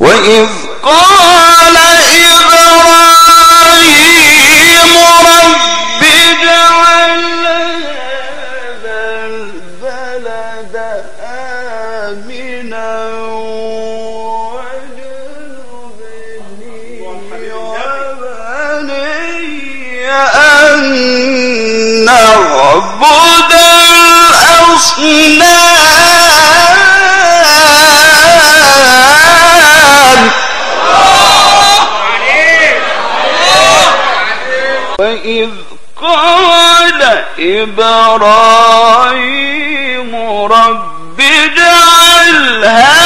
وإذ قال إبراهيم رب اجعل هذا البلد آمنا واجنبني وبني أن نعبد الأصنام. وإذ قال إبراهيم رب اجعل هذا